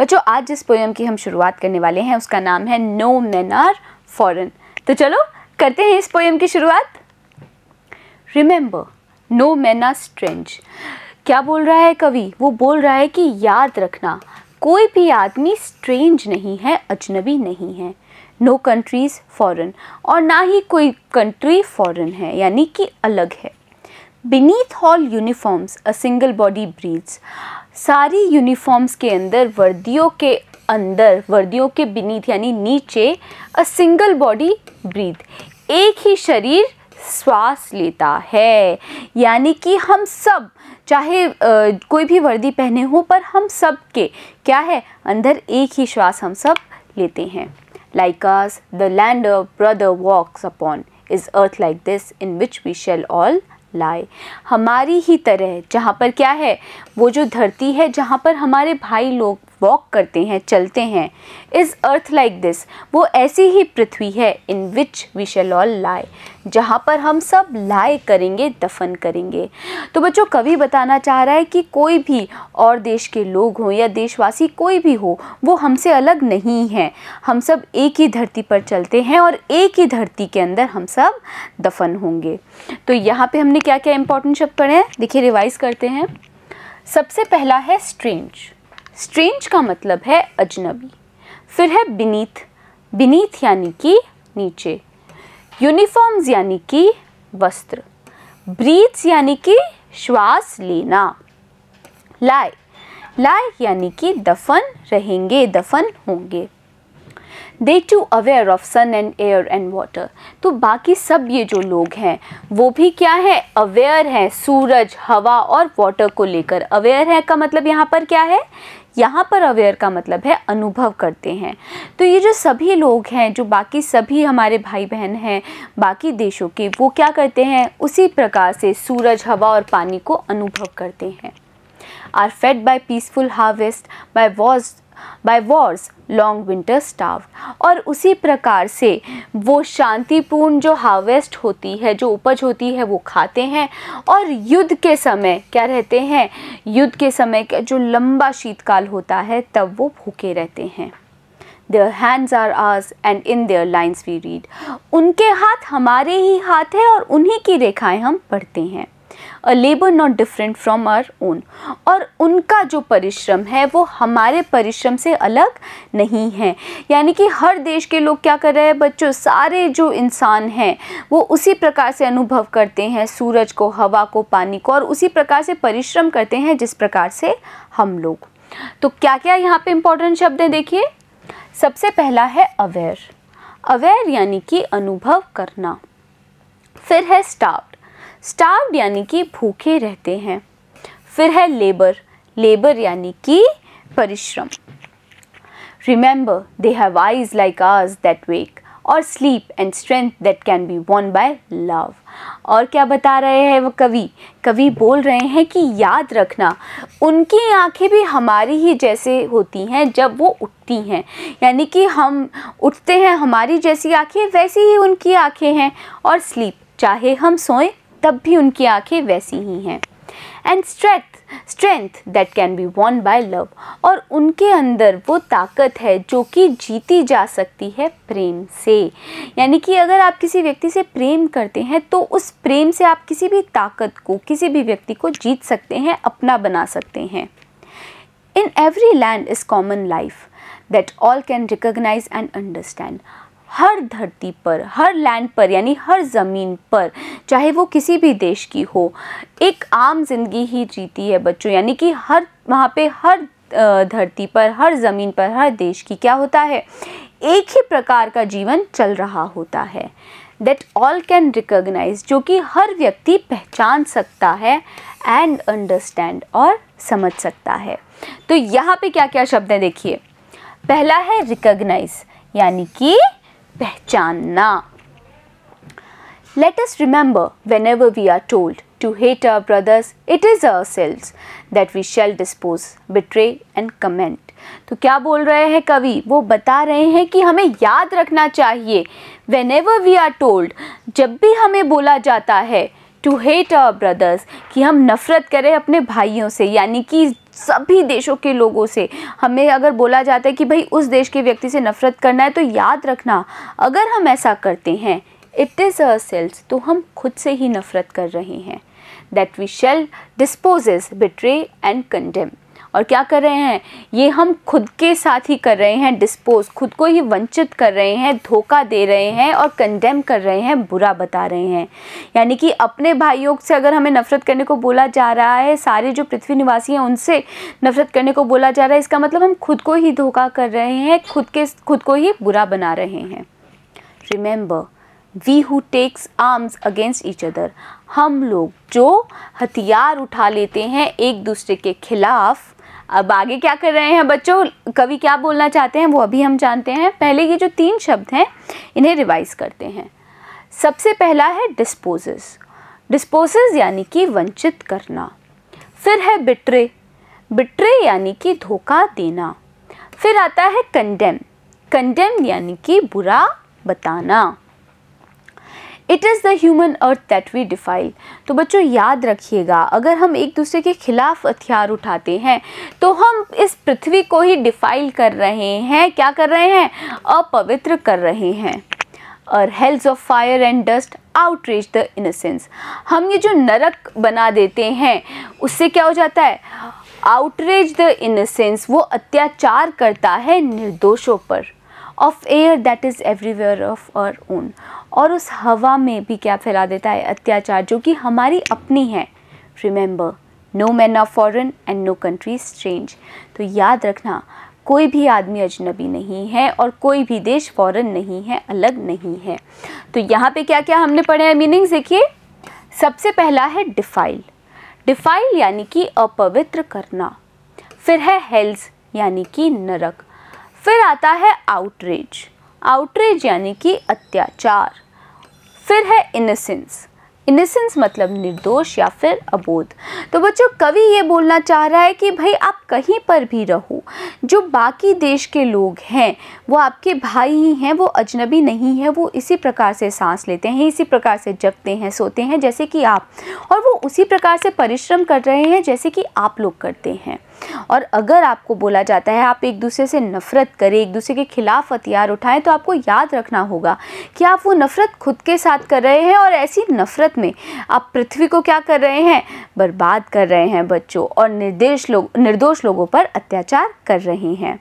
बच्चों आज जिस पोएम की हम शुरुआत करने वाले हैं उसका नाम है नो मैन आर फॉरेन। तो चलो करते हैं इस पोएम की शुरुआत। Remember no man are strange. क्या बोल रहा है कवि? वो बोल रहा है कि याद रखना कोई भी आदमी स्ट्रेंज नहीं है, अजनबी नहीं है। नो कंट्रीज़ फॉरेन, और ना ही कोई कंट्री फॉरेन है, यानी कि अलग है। Beneath all uniforms a single body breathes. सारी यूनिफॉर्म्स के अंदर, वर्दियों के अंदर, वर्दियों के बीनीथ यानी नीचे, अ सिंगल बॉडी ब्रीथ, एक ही शरीर श्वास लेता है। यानी कि हम सब, चाहे कोई भी वर्दी पहने हो, पर हम सब के क्या है अंदर एक ही श्वास हम सब लेते हैं। Like us, the land our brother walks upon is earth like this in which we shall all lie. हमारी ही तरह, जहाँ पर क्या है वो जो धरती है जहाँ पर हमारे भाई लोग वॉक करते हैं, चलते हैं, is earth like this, वो ऐसी ही पृथ्वी है, in which we shall all lie, जहाँ पर हम सब lie करेंगे, दफन करेंगे। तो बच्चों कवि बताना चाह रहा है कि कोई भी और देश के लोग हों या देशवासी कोई भी हो, वो हमसे अलग नहीं हैं। हम सब एक ही धरती पर चलते हैं और एक ही धरती के अंदर हम सब दफन होंगे। तो यहाँ पे हमने क्या क्या इंपॉर्टेंट शब्द पढ़े हैं, देखिए रिवाइज करते हैं। सबसे पहला है स्ट्रेंज। स्ट्रेंज का मतलब है अजनबी। फिर है बीनीथ, बीनीथ यानी कि नीचे। यूनिफॉर्म्स यानी कि वस्त्र। ब्रीथ्स यानी कि श्वास लेना। लाए, लाए यानी कि दफन रहेंगे, दफन होंगे। They too aware of sun and air and water. तो बाकी सब ये जो लोग हैं वो भी क्या है, अवेयर हैं सूरज, हवा और वाटर को लेकर। अवेयर है का मतलब यहाँ पर क्या है, यहाँ पर अवेयर का मतलब है अनुभव करते हैं। तो ये जो सभी लोग हैं, जो बाकी सभी हमारे भाई बहन हैं बाकी देशों के, वो क्या करते हैं उसी प्रकार से सूरज, हवा और पानी को अनुभव करते हैं। Are fed by peaceful harvest, by wars, long winter starved। और उसी प्रकार से वो शांतिपूर्ण जो हार्वेस्ट होती है, जो उपज होती है वो खाते हैं, और युद्ध के समय क्या रहते हैं, युद्ध के समय जो लंबा शीतकाल होता है तब वो भूखे रहते हैं। Their hands are ours and in their lines we read। उनके हाथ हमारे ही हाथ है और उन्हीं की रेखाएं हम पढ़ते हैं। A labor not different from our own। और उनका जो परिश्रम है वो हमारे परिश्रम से अलग नहीं है। यानी कि हर देश के लोग क्या कर रहे हैं बच्चों, सारे जो इंसान हैं वो उसी प्रकार से अनुभव करते हैं सूरज को, हवा को, पानी को, और उसी प्रकार से परिश्रम करते हैं जिस प्रकार से हम लोग। तो क्या क्या यहाँ पे इम्पोर्टेंट शब्द हैं देखिए। सबसे पहला है अवेयर। अवेयर यानी कि अनुभव करना। फिर है स्टाफ, स्टार्व्ड यानी कि भूखे रहते हैं। फिर है लेबर, लेबर यानी कि परिश्रम। Remember they have eyes like ours that wake और sleep and strength that can be won by love. और क्या बता रहे हैं वो कवि? कवि बोल रहे हैं कि याद रखना उनकी आंखें भी हमारी ही जैसे होती हैं जब वो उठती हैं। यानी कि हम उठते हैं, हमारी जैसी आंखें वैसी ही उनकी आंखें हैं। और स्लीप, चाहे हम सोएं तब भी उनकी आंखें वैसी ही हैं। And strength that can be won by love. और उनके अंदर वो ताकत है जो कि जीती जा सकती है प्रेम से। यानी कि अगर आप किसी व्यक्ति से प्रेम करते हैं तो उस प्रेम से आप किसी भी ताकत को, किसी भी व्यक्ति को जीत सकते हैं, अपना बना सकते हैं। In every land is common life that all can recognise and understand. हर धरती पर, हर लैंड पर यानी हर ज़मीन पर, चाहे वो किसी भी देश की हो, एक आम जिंदगी ही जीती है बच्चों। यानी कि हर वहाँ पे, हर धरती पर, हर ज़मीन पर, हर देश की क्या होता है, एक ही प्रकार का जीवन चल रहा होता है। दैट ऑल कैन रिकॉग्नाइज, जो कि हर व्यक्ति पहचान सकता है, एंड अंडरस्टैंड, और समझ सकता है। तो यहाँ पे क्या क्या शब्द हैं देखिए। पहला है रिकॉग्नाइज यानी कि पहचानना। Let us remember whenever we are told to hate our brothers, it is ourselves that we shall dispose, betray and comment। तो क्या बोल रहे हैं कवि? वो बता रहे हैं कि हमें याद रखना चाहिए, whenever we are told, जब भी हमें बोला जाता है, to hate our brothers, कि हम नफ़रत करें अपने भाइयों से, यानी कि सभी देशों के लोगों से। हमें अगर बोला जाता है कि भाई उस देश के व्यक्ति से नफरत करना है, तो याद रखना अगर हम ऐसा करते हैं इट इज़ अवर सेल्स, तो हम खुद से ही नफरत कर रहे हैं। That we shall dispossess betray and condemn. और क्या कर रहे हैं, ये हम खुद के साथ ही कर रहे हैं डिस्पोज, खुद को ही वंचित कर रहे हैं, धोखा दे रहे हैं और कंडेम कर रहे हैं, बुरा बता रहे हैं। यानी कि अपने भाइयों से अगर हमें नफरत करने को बोला जा रहा है, सारे जो पृथ्वी निवासी हैं उनसे नफरत करने को बोला जा रहा है, इसका मतलब हम खुद को ही धोखा कर रहे हैं, खुद को ही बुरा बना रहे हैं। Remember we who takes arms against each other, हम लोग जो हथियार उठा लेते हैं एक दूसरे के खिलाफ। अब आगे क्या कर रहे हैं बच्चों, कवि क्या बोलना चाहते हैं वो अभी हम जानते हैं, पहले ये जो तीन शब्द हैं इन्हें रिवाइज करते हैं। सबसे पहला है डिस्पोजेस, डिस्पोजेस यानी कि वंचित करना। फिर है बिट्रे, बिट्रे यानी कि धोखा देना। फिर आता है कंडेम, कंडेम यानी कि बुरा बताना। It is the human earth that we defile. तो बच्चों याद रखिएगा, अगर हम एक दूसरे के खिलाफ हथियार उठाते हैं तो हम इस पृथ्वी को ही डिफाइल कर रहे हैं, क्या कर रहे हैं, अपवित्र कर रहे हैं। और hells of fire and dust outreach the innocence, हम ये जो नरक बना देते हैं उससे क्या हो जाता है, आउटरीच द इनोसेंस, वो अत्याचार करता है निर्दोषों पर। Of air that is everywhere of our own, और उस हवा में भी क्या फैला देता है, अत्याचार जो कि हमारी अपनी है। Remember no man are foreign and no country is strange, तो याद रखना कोई भी आदमी अजनबी नहीं है और कोई भी देश फॉरेन नहीं है, अलग नहीं है। तो यहाँ पे क्या क्या हमने पढ़े हैं मीनिंग्स देखिए। सबसे पहला है डिफाइल, डिफाइल यानी कि अपवित्र करना। फिर है हेल्स यानी कि नरक। फिर आता है आउटरेज, आउटरेज यानी कि अत्याचार। फिर है इनोसेंस, इनोसेंस मतलब निर्दोष या फिर अबोध। तो बच्चों कवि ये बोलना चाह रहा है कि भाई आप कहीं पर भी रहो, जो बाकी देश के लोग हैं वो आपके भाई ही हैं, वो अजनबी नहीं है, वो इसी प्रकार से सांस लेते हैं, इसी प्रकार से जगते हैं, सोते हैं जैसे कि आप, और वो उसी प्रकार से परिश्रम कर रहे हैं जैसे कि आप लोग करते हैं। और अगर आपको बोला जाता है आप एक दूसरे से नफरत करें, एक दूसरे के खिलाफ हथियार उठाएं, तो आपको याद रखना होगा कि आप वो नफरत खुद के साथ कर रहे हैं और ऐसी नफरत में आप पृथ्वी को क्या कर रहे हैं, बर्बाद कर रहे हैं बच्चों, और निर्दोष लोगों पर अत्याचार कर रहे हैं।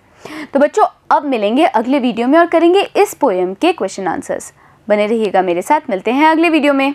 तो बच्चों अब मिलेंगे अगले वीडियो में और करेंगे इस पोएम के क्वेश्चन आंसर्स। बने रहिएगा मेरे साथ, मिलते हैं अगले वीडियो में।